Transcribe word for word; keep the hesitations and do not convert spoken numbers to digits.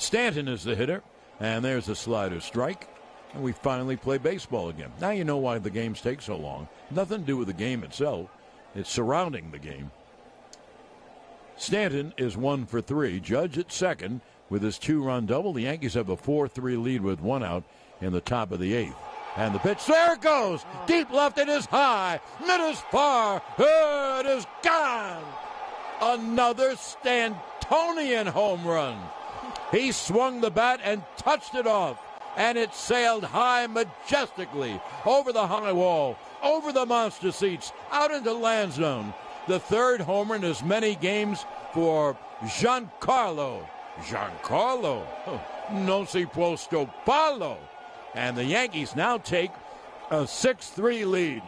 Stanton is the hitter, and there's a slider strike, and we finally play baseball again. Now you know why the games take so long. Nothing to do with the game itself. It's surrounding the game. Stanton is one for three. Judge at second with his two-run double. The Yankees have a four three lead with one out in the top of the eighth. And the pitch, there it goes. Deep left, it is high. Mid is far. It is gone. Another Stantonian home run. He swung the bat and touched it off. And it sailed high majestically over the high wall, over the monster seats, out into land zone. The third homer in as many games for Giancarlo. Giancarlo. Non si può stopparlo. And the Yankees now take a six three lead.